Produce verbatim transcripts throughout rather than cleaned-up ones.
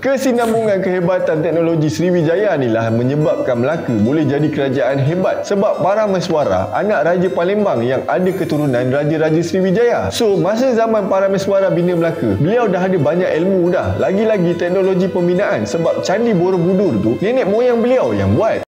Kesinambungan kehebatan teknologi Sriwijaya inilah menyebabkan Melaka boleh jadi kerajaan hebat sebab Parameswara, anak Raja Palembang yang ada keturunan Raja-Raja Sriwijaya. So, masa zaman Parameswara bina Melaka, beliau dah ada banyak ilmu dah. Lagi-lagi teknologi pembinaan sebab Candi Borobudur tu nenek moyang beliau yang buat.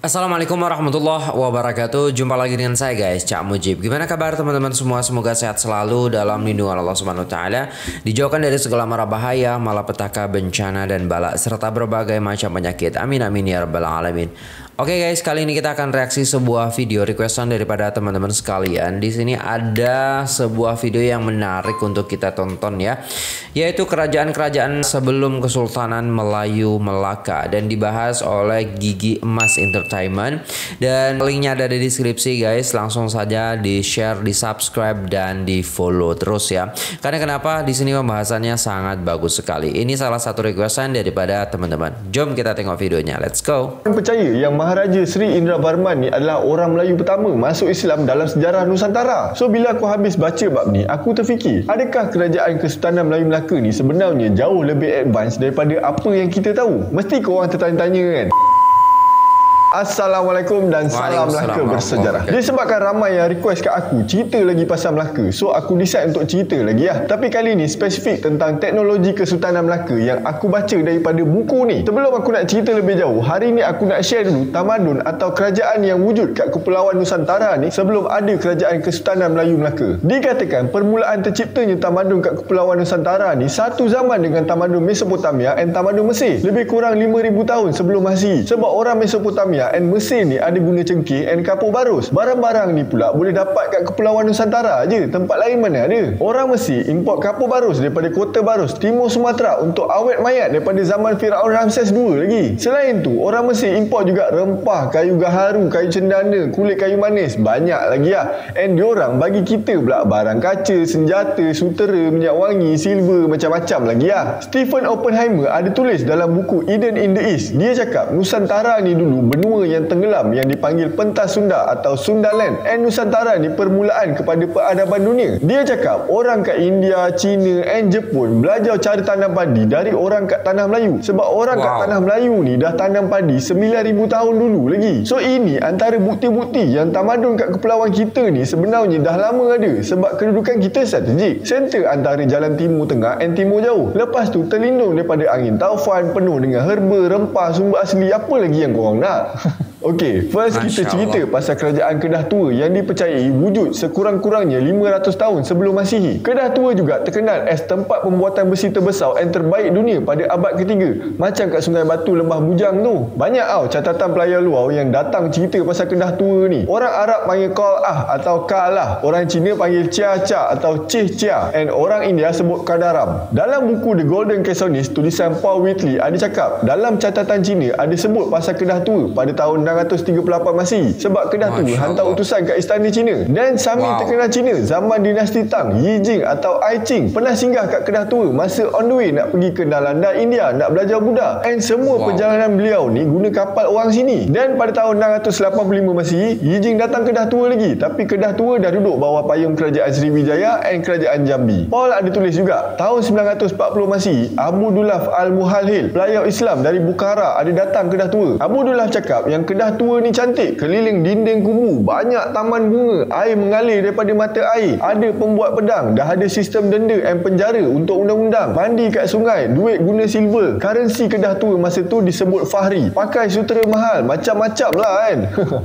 Assalamualaikum warahmatullahi wabarakatuh. Jumpa lagi dengan saya guys, Cak Mujib. Gimana kabar teman-teman semua? Semoga sehat selalu dalam lindungan Allah Subhanahu wa taala, dijauhkan dari segala mara bahaya, malapetaka, bencana dan bala serta berbagai macam penyakit. Amin amin ya rabbal alamin. Oke guys, kali ini kita akan reaksi sebuah video requestan daripada teman-teman sekalian. Di sini ada sebuah video yang menarik untuk kita tonton ya, yaitu kerajaan-kerajaan sebelum Kesultanan Melayu Melaka dan dibahas oleh Gigi Emas Entertainment. Dan linknya ada di deskripsi guys. Langsung saja di share, di subscribe dan di follow terus ya. Karena kenapa, di sini pembahasannya sangat bagus sekali. Ini salah satu requestan daripada teman-teman. Jom kita tengok videonya. Let's go. Percaya yang Maharaja Sri Indravarman ni adalah orang Melayu pertama masuk Islam dalam sejarah Nusantara. So bila aku habis baca bab ni, aku terfikir, adakah kerajaan Kesultanan Melayu Melaka ni sebenarnya jauh lebih advance daripada apa yang kita tahu? Mesti korang tertanya-tanya kan. Assalamualaikum dan salam Melaka bersejarah. Disebabkan ramai yang request kat aku cerita lagi pasal Melaka, so aku decide untuk cerita lagi lah. Tapi kali ni spesifik tentang teknologi Kesultanan Melaka yang aku baca daripada buku ni. Sebelum aku nak cerita lebih jauh, hari ni aku nak share dulu tamadun atau kerajaan yang wujud kat Kepulauan Nusantara ni sebelum ada kerajaan Kesultanan Melayu Melaka. Dikatakan permulaan terciptanya tamadun kat Kepulauan Nusantara ni satu zaman dengan tamadun Mesopotamia dan tamadun Mesir, lebih kurang lima ribu tahun sebelum Masehi. Sebab orang Mesopotamia and Mesir ni ada guna cengkeh and kapur barus. Barang-barang ni pula boleh dapat kat Kepulauan Nusantara je, tempat lain mana ada. Orang Mesir import kapur barus daripada Kota Barus, Timur Sumatera untuk awet mayat daripada zaman Firaun Ramses the second lagi. Selain tu, orang Mesir import juga rempah, kayu gaharu, kayu cendana, kulit kayu manis, banyak lagi lah. And diorang bagi kita pula barang kaca, senjata, sutera, minyak wangi, silver, macam-macam lagi lah. Stephen Oppenheimer ada tulis dalam buku Hidden in the East. Dia cakap Nusantara ni dulu benua yang tenggelam yang dipanggil pentas Sunda atau Sundaland, and Nusantara ni permulaan kepada peradaban dunia. Dia cakap orang kat India, China and Jepun belajar cara tanam padi dari orang kat tanah Melayu sebab orang wow. kat tanah Melayu ni dah tanam padi sembilan ribu tahun dulu lagi. So ini antara bukti-bukti yang tamadun kat kepulauan kita ni sebenarnya dah lama ada sebab kedudukan kita strategik, center antara jalan timur tengah and timur jauh. Lepas tu terlindung daripada angin taufan, penuh dengan herba, rempah, sumber asli, apa lagi yang korang nak? Okey, first Masya kita cerita Allah. pasal kerajaan Kedah Tua yang dipercayai wujud sekurang-kurangnya lima ratus tahun sebelum Masehi. Kedah Tua juga terkenal as tempat pembuatan besi terbesar dan terbaik dunia pada abad ketiga. Macam kat Sungai Batu Lembah Bujang tu. Banyak tau catatan pelayar luar yang datang cerita pasal Kedah Tua ni. Orang Arab panggil Qal'ah atau Ka'lah, orang Cina panggil Chia-Cha atau Cih-Chia, and orang India sebut Kadaram. Dalam buku The Golden Casonis tulisan Paul Wheatley ada cakap dalam catatan Cina ada sebut pasal Kedah Tua pada tahun enam ratus tiga puluh lapan Masehi sebab Kedah Tua hantar utusan ke istana Cina. Dan Sami wow. terkenal Cina zaman dinasti Tang, Yijing atau Yijing pernah singgah kat Kedah Tua masa on the way nak pergi ke Nalanda, India nak belajar Buddha, and semua wow. perjalanan beliau ni guna kapal orang sini. Dan pada tahun enam ratus lapan puluh lima Masehi, Yijing datang Kedah Tua lagi, tapi Kedah Tua dah duduk bawah payung kerajaan Sriwijaya and kerajaan Jambi. Paul ada tulis juga tahun sembilan ratus empat puluh Masehi, Abu Dulaf Al-Muhalhil, pelayar Islam dari Bukhara, ada datang Kedah Tua. Abu Dulaf cakap yang Kedah Kedah Tua ni cantik, keliling dinding kubu, banyak taman bunga, air mengalir daripada mata air, ada pembuat pedang, dah ada sistem denda dan penjara untuk undang-undang, mandi kat sungai, duit guna silver. Currency Kedah Tua masa tu disebut fahri, pakai sutera mahal, macam-macam lah kan.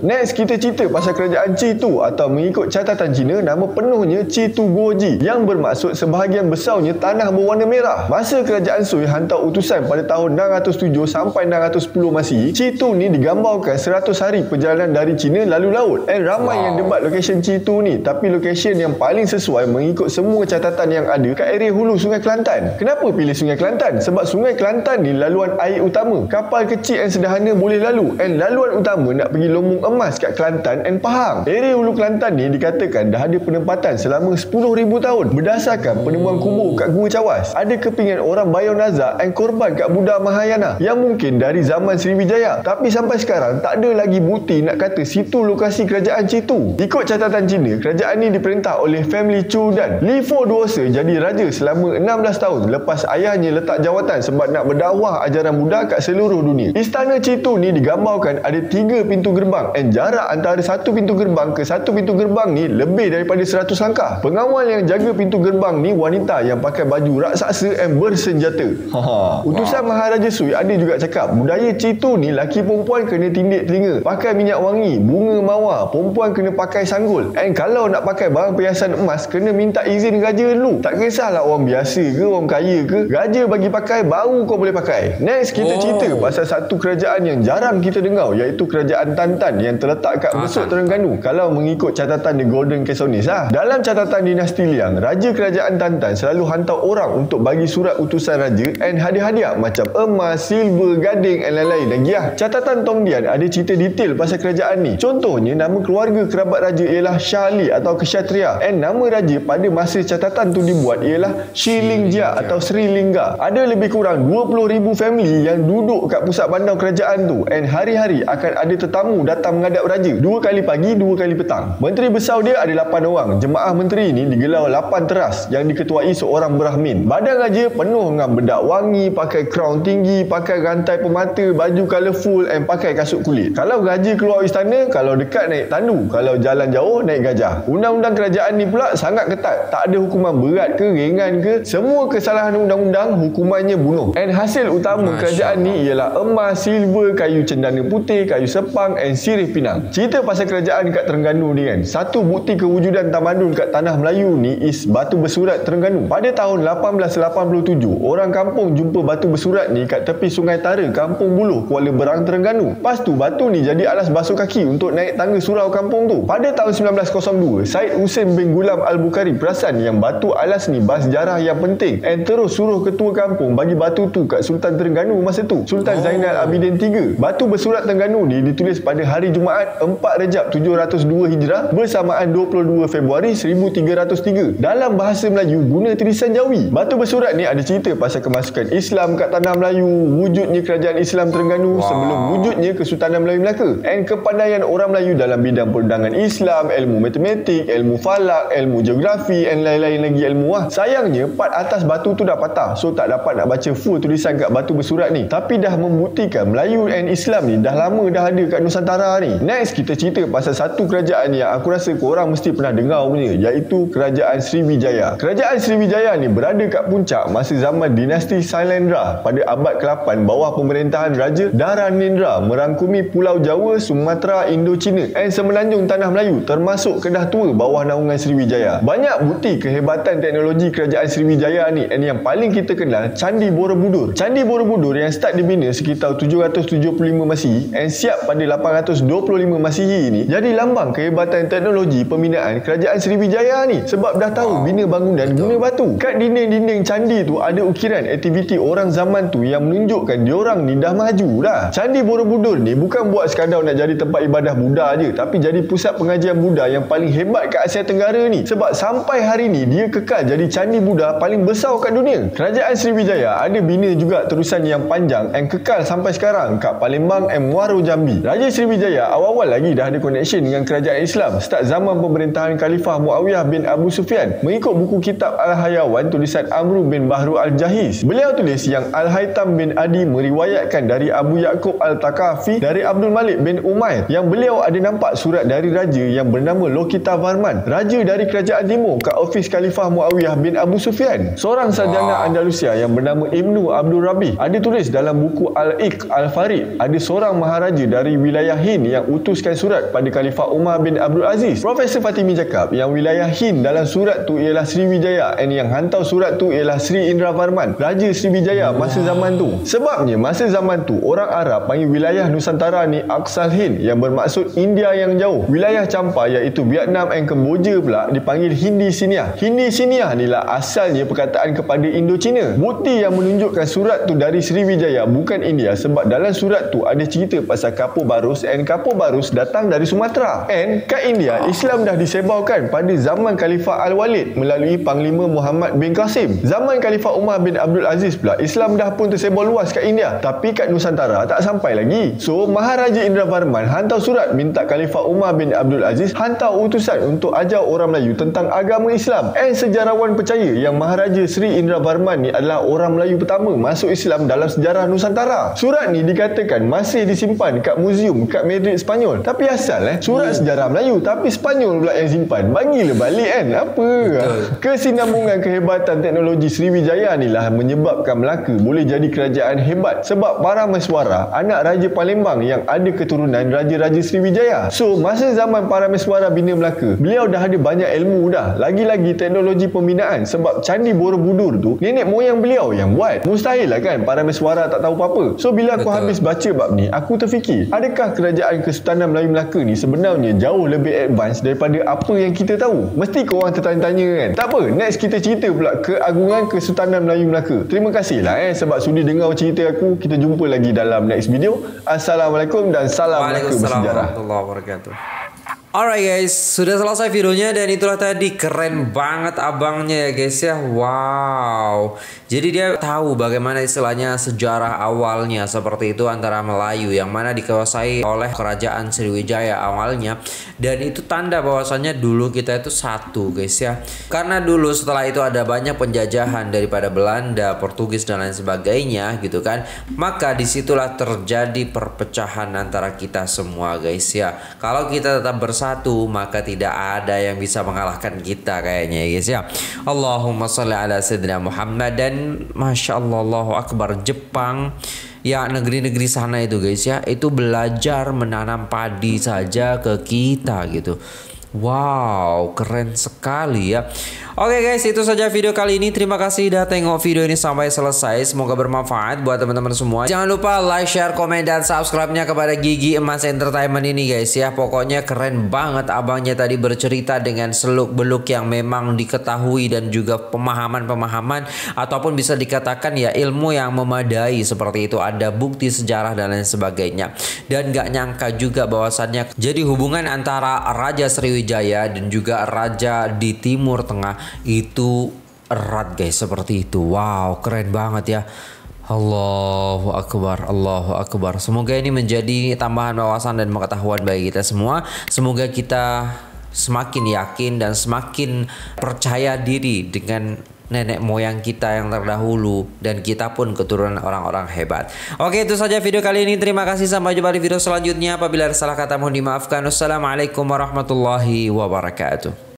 Next kita cerita pasal kerajaan Chi Tu, atau mengikut catatan Cina nama penuhnya Chi Tu Goji, yang bermaksud sebahagian besarnya tanah berwarna merah. Masa kerajaan Sui hantar utusan pada tahun enam ratus tujuh sampai enam ratus sepuluh Masehi, Chi Tu ni digambarkan seratus hari perjalanan dari China lalu laut, dan ramai wow. yang debat lokasi Chi Tu ni, tapi lokasi yang paling sesuai mengikut semua catatan yang ada kat area hulu Sungai Kelantan. Kenapa pilih Sungai Kelantan? Sebab Sungai Kelantan ni laluan air utama, kapal kecil dan sederhana boleh lalu, dan laluan utama nak pergi Lombok Emas kat Kelantan dan Pahang. Area hulu Kelantan ni dikatakan dah ada penempatan selama sepuluh ribu tahun berdasarkan penemuan kubur kat Guga Cawas. Ada kepingan orang Bayo Nazar dan korban kat Buddha Mahayana yang mungkin dari zaman Sriwijaya, tapi sampai sekarang tak tak ada lagi bukti nak kata situ lokasi kerajaan Chi Tu. Ikut catatan Cina, kerajaan ni diperintah oleh family Chu dan Li Fo Duosa jadi raja selama enam belas tahun lepas ayahnya letak jawatan sebab nak berdakwah ajaran Buddha kat seluruh dunia. Istana Chi Tu ni digambarkan ada tiga pintu gerbang dan jarak antara satu pintu gerbang ke satu pintu gerbang ni lebih daripada seratus langkah. Pengawal yang jaga pintu gerbang ni wanita yang pakai baju raksasa dan bersenjata. Haha. Utusan Maharaja Sui ada juga cakap budaya Chi Tu ni laki perempuan kena tindik telinga, pakai minyak wangi, bunga mawar, perempuan kena pakai sanggul, and kalau nak pakai barang perhiasan emas kena minta izin raja dulu. Tak kisahlah orang biasa ke orang kaya ke, raja bagi pakai baru kau boleh pakai. Next kita oh. cerita pasal satu kerajaan yang jarang kita dengar, iaitu kerajaan Tantan yang terletak kat Besut Terengganu kalau mengikut catatan The Golden Casonis lah. Dalam catatan dinasti Liang, raja kerajaan Tantan selalu hantar orang untuk bagi surat utusan raja and hadiah-hadiah macam emas, silver, gading and lain-lain lagi lah. Catatan Tongdian ada cerita detail pasal kerajaan ni. Contohnya, nama keluarga kerabat raja ialah Shah Ali atau Kshatria, and nama raja pada masa catatan tu dibuat ialah Shilingja atau Sri Lingga. Ada lebih kurang dua puluh ribu family yang duduk kat pusat bandar kerajaan tu, and hari-hari akan ada tetamu datang menghadap raja, dua kali pagi, dua kali petang. Menteri besar dia ada lapan orang. Jemaah menteri ni digelar lapan teras yang diketuai seorang Brahmin. Badan raja penuh dengan bedak wangi, pakai crown tinggi, pakai rantai pemata, baju colourful and pakai kasut kulit. Kalau raja keluar istana, kalau dekat naik tandu, kalau jalan jauh naik gajah. Undang-undang kerajaan ni pula sangat ketat. Tak ada hukuman berat ke ringan ke, semua kesalahan undang-undang hukumannya bunuh. And hasil utama kerajaan ni ialah emas, silver, kayu cendana putih, kayu sepang and sirih pinang. Cerita pasal kerajaan kat Terengganu ni kan, satu bukti kewujudan tamadun kat tanah Melayu ni is Batu Bersurat Terengganu. Pada tahun lapan belas lapan puluh tujuh, orang kampung jumpa batu bersurat ni kat tepi Sungai Tara, Kampung Buluh, Kuala Berang, Terengganu. Lepas tu batu ni jadi alas basuh kaki untuk naik tangga surau kampung tu. Pada tahun seribu sembilan ratus dua, Syed Husin bin Gulam al-Bukhari perasan yang batu alas ni bas sejarah yang penting and terus suruh ketua kampung bagi batu tu kat Sultan Terengganu masa tu, Sultan Zainal Abidin ketiga. Batu Bersurat Terengganu ni ditulis pada hari Jumaat empat Rejab tujuh ratus dua Hijrah bersamaan dua puluh dua Februari seribu tiga ratus tiga. Dalam bahasa Melayu guna tulisan Jawi. Batu Bersurat ni ada cerita pasal kemasukan Islam kat tanah Melayu, wujudnya kerajaan Islam Terengganu sebelum wujudnya Kesultanan Melayu Melaka, dan kepandaian orang Melayu dalam bidang perundangan Islam, ilmu matematik, ilmu falak, ilmu geografi dan lain-lain lagi ilmu lah. Sayangnya part atas batu tu dah patah, so tak dapat nak baca full tulisan kat Batu Bersurat ni, tapi dah membuktikan Melayu dan Islam ni dah lama dah ada kat Nusantara ni. Next kita cerita pasal satu kerajaan yang aku rasa korang mesti pernah dengar punya, iaitu kerajaan Sriwijaya. Kerajaan Sriwijaya ni berada kat puncak masa zaman dinasti Sailendra pada abad ke lapan bawah pemerintahan Raja Daranindra, merangkumi Pulau Jawa, Sumatera, Indochina dan semenanjung tanah Melayu termasuk Kedah Tua bawah naungan Sriwijaya. Banyak bukti kehebatan teknologi kerajaan Sriwijaya ni, dan yang paling kita kenal Candi Borobudur. Candi Borobudur yang start dibina sekitar tujuh ratus tujuh puluh lima Masihi dan siap pada lapan ratus dua puluh lima Masihi ni jadi lambang kehebatan teknologi pembinaan kerajaan Sriwijaya ni, sebab dah tahu bina bangunan guna batu. Kat dinding-dinding candi tu ada ukiran aktiviti orang zaman tu yang menunjukkan diorang ni dah maju lah. Candi Borobudur ni bukan buat sekadar nak jadi tempat ibadah Buddha je, tapi jadi pusat pengajian Buddha yang paling hebat kat Asia Tenggara ni, sebab sampai hari ni dia kekal jadi candi Buddha paling besar kat dunia. Kerajaan Sriwijaya ada bina juga terusan yang panjang and kekal sampai sekarang kat Palembang and Muaro Jambi. Raja Sriwijaya awal-awal lagi dah ada connection dengan kerajaan Islam start zaman pemerintahan Khalifah Muawiyah bin Abu Sufyan. Mengikut buku kitab Al-Hayawan tulisan Amru bin Bahru Al-Jahiz, beliau tulis yang Al-Haitam bin Adi meriwayatkan dari Abu Yaqub Al-Takafi dari Abdul Malik bin Umair yang beliau ada nampak surat dari raja yang bernama Lokita Varman, raja dari kerajaan timur, kat ofis Khalifah Muawiyah bin Abu Sufyan. Seorang sarjana Andalusia yang bernama Ibnu Abdul Rabi ada tulis dalam buku Al-Iq Al-Farid ada seorang maharaja dari wilayah Hind yang utuskan surat pada Khalifah Umar bin Abdul Aziz. Profesor Fatimi cakap yang wilayah Hind dalam surat tu ialah Sriwijaya dan yang hantar surat tu ialah Sri Indravarman, raja Sriwijaya masa zaman tu. Sebabnya masa zaman tu orang Arab panggil wilayah Nusantara ni Aksal Hind yang bermaksud India yang jauh. Wilayah Champa iaitu Vietnam dan Kemboja pula dipanggil Hindi Siniah. Hindi Siniah ni lah asalnya perkataan kepada Indochina. Bukti yang menunjukkan surat tu dari Sriwijaya bukan India, sebab dalam surat tu ada cerita pasal kapur barus and kapur barus datang dari Sumatera. And kat India, Islam dah disebarkan pada zaman Khalifah Al-Walid melalui Panglima Muhammad bin Qasim. Zaman Khalifah Umar bin Abdul Aziz pula Islam dah pun tersebar luas kat India, tapi kat Nusantara tak sampai lagi. So Maharaja Indravarman hantar surat minta Khalifah Umar bin Abdul Aziz hantar utusan untuk ajar orang Melayu tentang agama Islam. And sejarawan percaya yang Maharaja Sri Indravarman ni adalah orang Melayu pertama masuk Islam dalam sejarah Nusantara. Surat ni dikatakan masih disimpan dekat museum dekat Madrid, Sepanyol. Tapi asal eh surat sejarah Melayu tapi Sepanyol pula yang simpan. Bagilah balik kan, apa? Kesinambungan kehebatan teknologi Sriwijaya inilah menyebabkan Melaka boleh jadi kerajaan hebat sebab Parameswara, anak Raja Palembang yang ada keturunan Raja-Raja Sriwijaya. So, masa zaman Parameswara bina Melaka, beliau dah ada banyak ilmu dah. Lagi-lagi teknologi pembinaan sebab Candi Borobudur tu nenek moyang beliau yang buat. Mustahil lah kan Parameswara tak tahu apa-apa. So, bila aku Betul. habis baca bab ni, aku terfikir, adakah kerajaan Kesultanan Melayu Melaka ni sebenarnya jauh lebih advance daripada apa yang kita tahu? Mesti korang tertanya-tanya kan? Tak apa, next kita cerita pula keagungan Kesultanan Melayu Melaka. Terima kasih lah eh sebab sudi dengar cerita aku. Kita jumpa lagi dalam next video. Assalamualaikum dan salam Melaka bersejarah. Alright guys, sudah selesai videonya dan itulah tadi keren banget abangnya ya guys ya. Wow. Jadi dia tahu bagaimana istilahnya sejarah awalnya seperti itu antara Melayu yang mana dikuasai oleh kerajaan Sriwijaya awalnya, dan itu tanda bahwasannya dulu kita itu satu guys ya. Karena dulu setelah itu ada banyak penjajahan daripada Belanda, Portugis dan lain sebagainya gitu kan. Maka disitulah terjadi perpecahan antara kita semua guys ya. Kalau kita tetap bersama satu, maka tidak ada yang bisa mengalahkan kita kayaknya ya guys ya. Allahumma sholli ala sayyidina Muhammad. Dan masya Allah, Allahu akbar, Jepang ya, negeri-negeri sana itu guys ya, itu belajar menanam padi saja ke kita gitu. Wow, keren sekali ya. Oke guys, itu saja video kali ini. Terima kasih sudah tengok video ini sampai selesai. Semoga bermanfaat buat teman-teman semua. Jangan lupa like, share, komen, dan subscribe-nya kepada Gigi Emas Entertainment ini guys ya. Pokoknya keren banget abangnya tadi bercerita dengan seluk-beluk yang memang diketahui dan juga pemahaman-pemahaman ataupun bisa dikatakan ya ilmu yang memadai seperti itu. Ada bukti sejarah dan lain sebagainya. Dan gak nyangka juga bahwasannya jadi hubungan antara Raja Sriwijaya Jaya dan juga raja di Timur Tengah itu erat guys seperti itu. Wow, keren banget ya. Allahu akbar, Allahu akbar. Semoga ini menjadi tambahan wawasan dan pengetahuan bagi kita semua. Semoga kita semakin yakin dan semakin percaya diri dengan nenek moyang kita yang terdahulu, dan kita pun keturunan orang-orang hebat. Oke, itu saja video kali ini. Terima kasih, sampai jumpa di video selanjutnya. Apabila ada salah kata mohon dimaafkan. Wassalamualaikum warahmatullahi wabarakatuh.